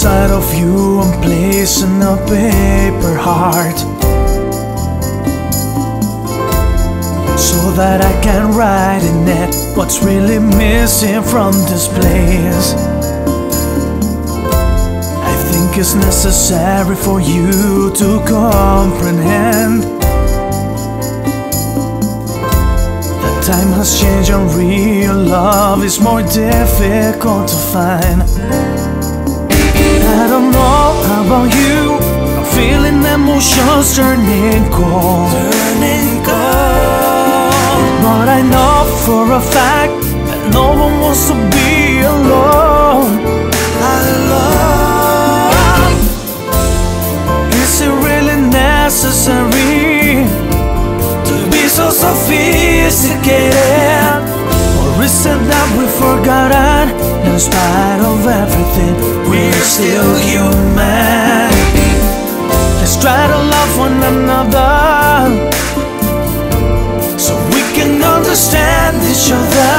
inside of you, I'm placing a paper heart, so that I can write in it what's really missing from this place. I think it's necessary for you to comprehend that time has changed and real love is more difficult to find. I don't know about you, I'm feeling emotions turning cold, but I know for a fact that no one wants to be alone. Is it really necessary to be so sophisticated, or is it that we've forgotten? In spite of everything, we're still human. Let's try to love one another, understand each other.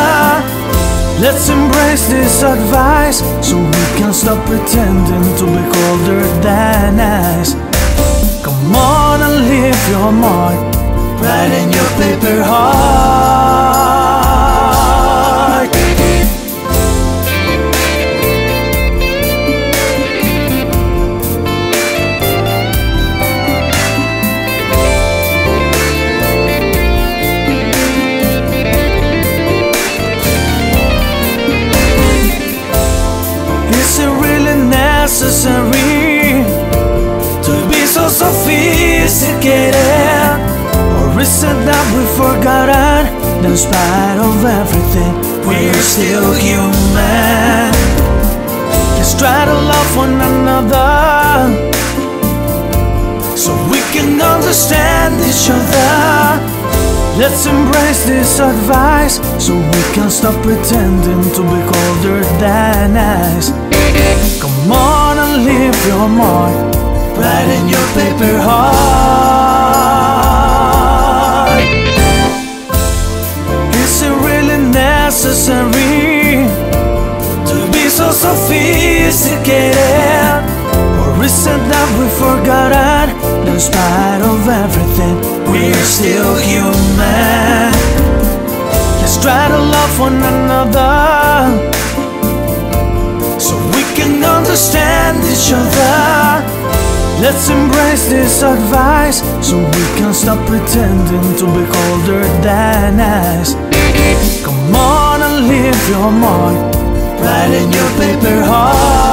Let's embrace this advice, so we can stop pretending to be colder than ice. Come on and leave your mark, write in your paper heart. Necessary to be so sophisticated, or is it that we've forgotten? In spite of everything, we're still human. Let's try to love one another, so we can understand each other. Let's embrace this advice, so we can stop pretending to be colder than ice. Come on and leave your mark, write in your paper heart. Is it really necessary to be so sophisticated, or is it that we've forgotten? In spite of everything, we're still human. Let's try to love one another, so we can understand each other. Let's embrace this advice, so we can stop pretending to be colder than ice. Come on and leave your mark, write in your paper heart.